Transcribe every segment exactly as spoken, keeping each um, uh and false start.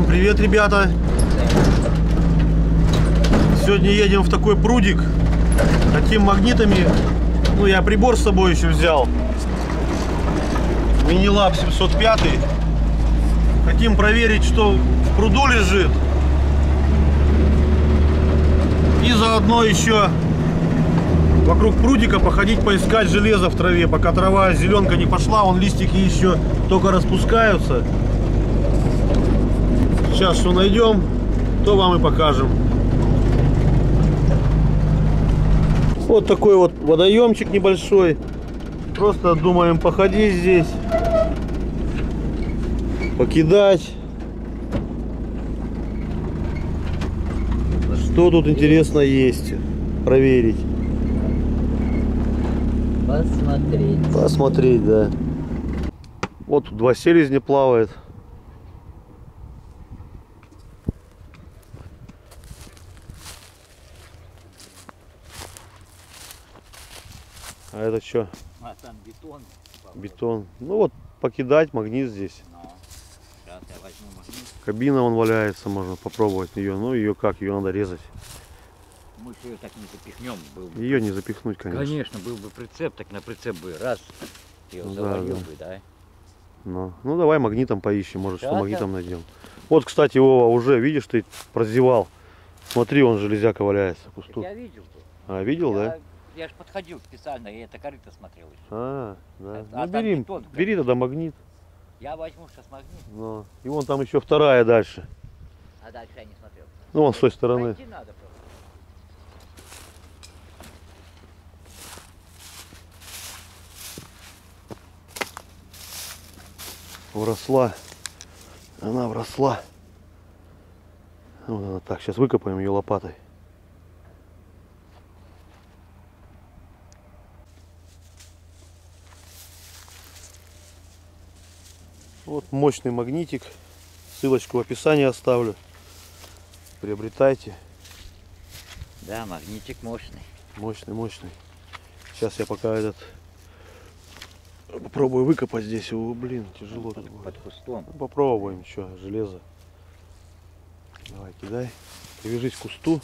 Всем привет, ребята! Сегодня едем в такой прудик. Хотим магнитами. Ну, я прибор с собой еще взял. Минилаб семьсот пять. Хотим проверить, что в пруду лежит. И заодно еще вокруг прудика походить, поискать железо в траве. Пока трава, зеленка не пошла, вон листики еще только распускаются. Сейчас что найдем, то вам и покажем. Вот такой вот водоемчик небольшой. Просто думаем походить здесь, покидать. Что тут интересно есть, проверить. Посмотреть. Посмотреть, да. Вот тут два селезня плавает. А это что? А там бетон. Бетон. Ну вот, покидать магнит здесь. Но. Сейчас я возьму магнит. Кабина вон валяется, можно попробовать ее. Ну ее как? Ее надо резать. Мы ее так не запихнем. Был бы. Ее не запихнуть, конечно. Конечно, был бы прицеп, так на прицеп бы раз. Ее ну, завалил да, бы, да. да. Ну. ну давай магнитом поищем, может что магнитом найдем. Вот, кстати, Вова, уже видишь, ты прозевал. Смотри, он железяка валяется. Пустую. Я видел. А, видел, я... да? Я же подходил специально, я это корыто смотрел. А, да. А, ну, бери, бетон, бери тогда магнит. Я возьму сейчас магнит. Но. И вон там еще вторая дальше. А дальше я не смотрел. Ну, вон с той стороны. Надо вросла. Она вросла. Вот она так. Сейчас выкопаем ее лопатой. Вот мощный магнитик, ссылочку в описании оставлю, приобретайте. Да, магнитик мощный. Мощный, мощный. Сейчас я пока этот попробую выкопать здесь его, блин, тяжело. Под, под кустом. Попробуем, что, железо. Давай, кидай, привяжись к кусту.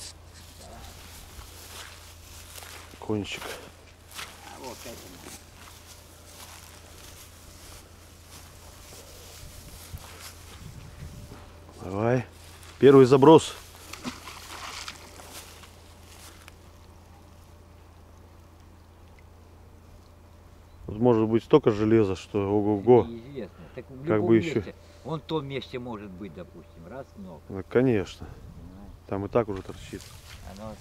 Кончик. А вот это. Давай. Первый заброс. Тут может быть столько железа, что ого-го. Как бы месте. еще. Он в том месте может быть, допустим, раз много. Ну, конечно. Понимаешь? Там и так уже торчит. Оно...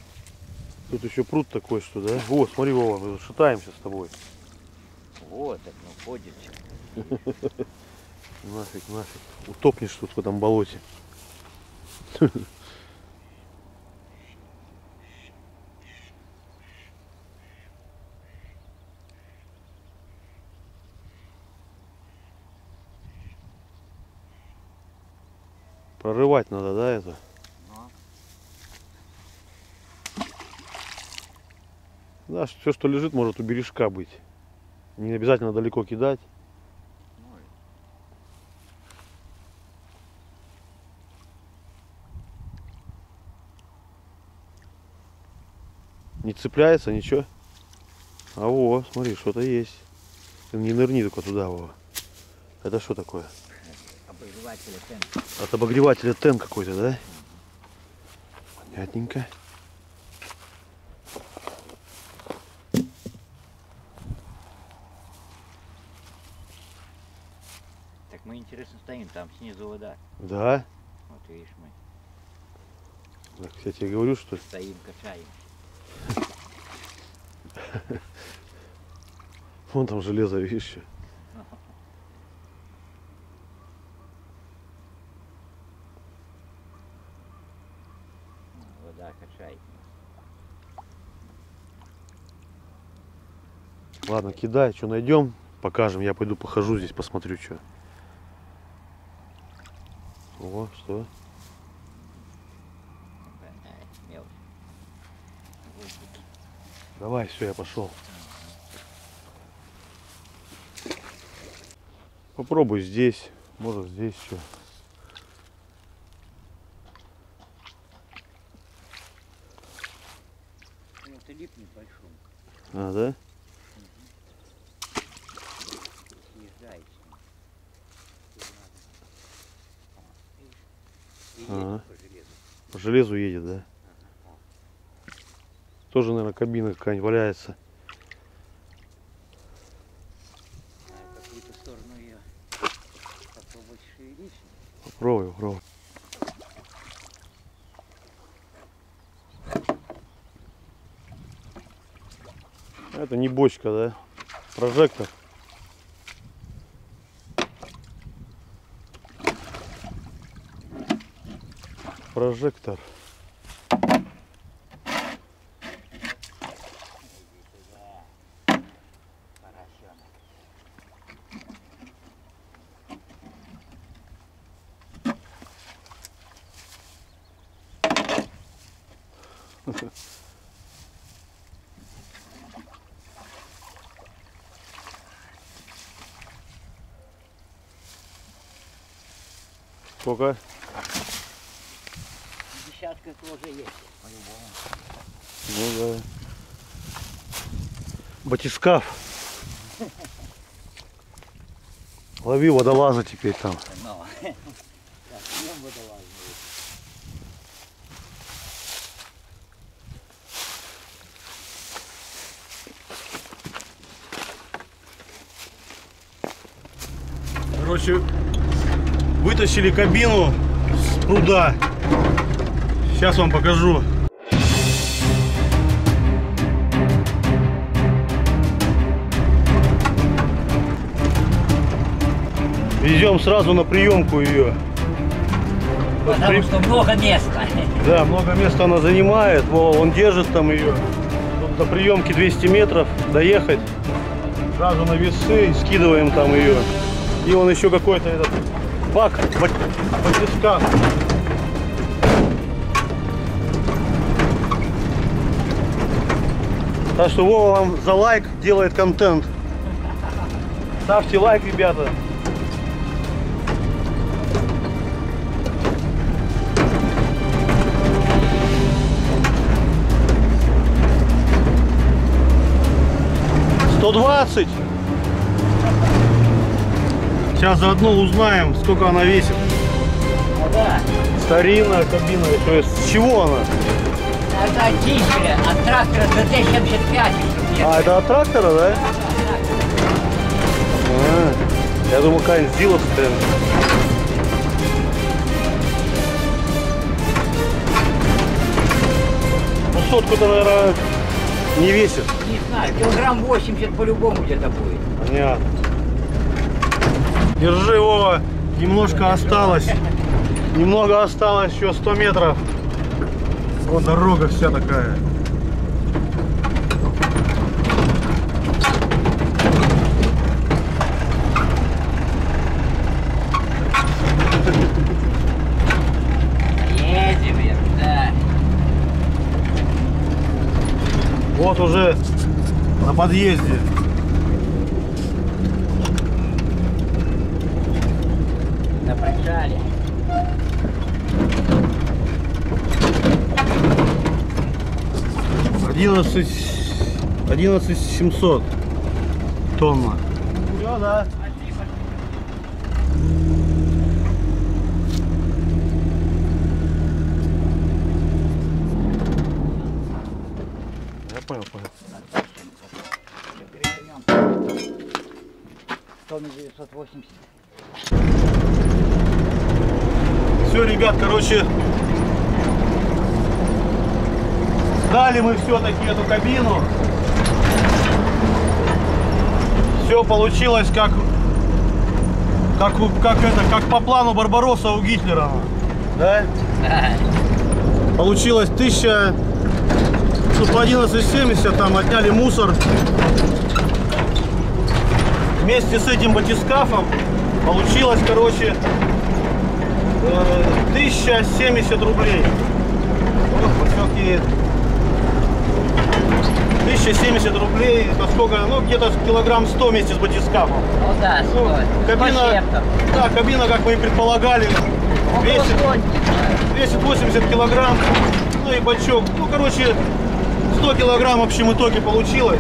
Тут еще пруд такой, что, да? О, смотри, Вова, мы шатаемся с тобой. Вот, так ну ходит. Нафиг, нафиг. Утопнешь тут в этом болоте. Прорывать надо, да, это? Да, все, что лежит, может у бережка быть. Не обязательно далеко кидать. Не цепляется, ничего. А во, смотри, что-то есть. Ты не нырни только туда, Вова. Это что такое? Обогреватель тен. От обогревателя тен какой-то, да? Понятненько. Так мы интересно стоим, там снизу вода. Да? Вот видишь мы. Так, я тебе говорю, что... Стоим, качаем. Вон там железо, видишь? Вода качает. Ладно, кидай, что найдем, покажем. Я пойду похожу здесь, посмотрю, что. О, что? Давай, все, я пошел. Попробуй здесь, может здесь еще. А, да? Ага. По железу едет, да? Тоже, наверное, кабина какая-нибудь валяется. Попробуй, попробуй. Это не бочка, да? Прожектор. Прожектор. Сколько? Десятка тоже есть. Ну да. Батискаф. Лови водолаза теперь там. Но. Так, съем водолаза. Короче, вытащили кабину с пруда. Сейчас вам покажу. Везем сразу на приемку ее. Потому что много места. Да, много места она занимает. Он держит там ее. Тут до приемки двести метров доехать. Сразу на весы скидываем там ее. И он еще какой-то этот бак, батискаф. Так что Вова вам за лайк делает контент. Ставьте лайк, ребята. сто двадцать. Сейчас заодно узнаем, сколько она весит. А, да. Старинная кабина. То есть, с чего она? Это дизеля, от трактора тэ тэ семьдесят пять. А, это от трактора, да? Да, от трактора. А, я думал, какая-нибудь сделка. Ну, сотку-то, наверное, не весит. Не знаю, килограмм восемьдесят по-любому где-то будет. Понятно. Держи, Вова, немножко осталось, немного осталось, еще сто метров. Вот дорога вся такая. Едем, я, да. Вот уже на подъезде. одиннадцать семьсот тонна. Все, да. Я понял, понял. тонна девятьсот восемьдесят. Все, ребят, короче, сдали мы все-таки эту кабину. Все получилось как, как, как, это, как по плану Барбаросса у Гитлера. Да? Получилось тысяча... одиннадцать семьдесят, там отняли мусор. Вместе с этим батискафом получилось, короче, тысяча семьдесят рублей. тысяча семьдесят рублей, это сколько, ну где-то килограмм сто вместе с батискафом. Ну да, ну, кабина, да, кабина, как мы и предполагали, весит, весит восемьдесят килограмм, ну и бачок, ну короче, сто килограмм в общем итоге получилось.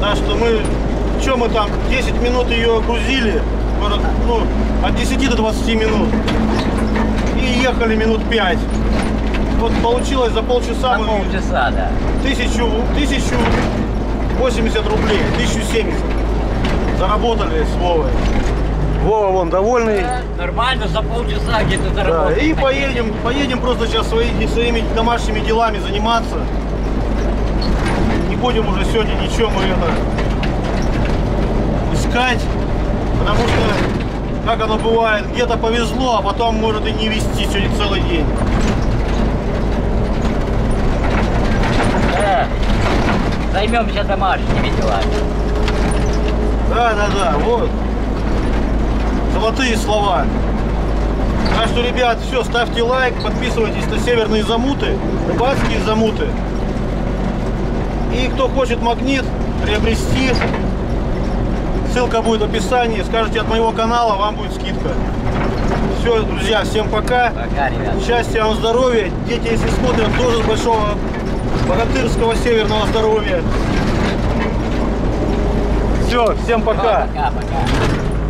Так что мы, что мы там, десять минут ее грузили, может, ну, от десяти до двадцати минут. И ехали минут пять. Вот получилось за полчаса, за полчаса мы, да. тысячу восемьдесят рублей, тысячу семьдесят. Заработали с Вовой. Вова вон довольный. Да, нормально, за полчаса где-то заработали. Да, и поедем, поедем просто сейчас свои, своими домашними делами заниматься. Не будем уже сегодня ничего мы это искать. Потому что, как оно бывает, где-то повезло, а потом может и не везти сегодня целый день. Да. Займемся домашними делами. Да, да, да, вот. Золотые слова. Так что, ребят, все, ставьте лайк, подписывайтесь на Северные Замуты, Рыбацкие Замуты. И кто хочет магнит приобрести, ссылка будет в описании. Скажите от моего канала, вам будет скидка. Все, друзья, всем пока. Пока, ребят. Счастья вам, здоровья. Дети, если смотрят, тоже с большого богатырского северного здоровья. Все, всем пока. Пока, пока.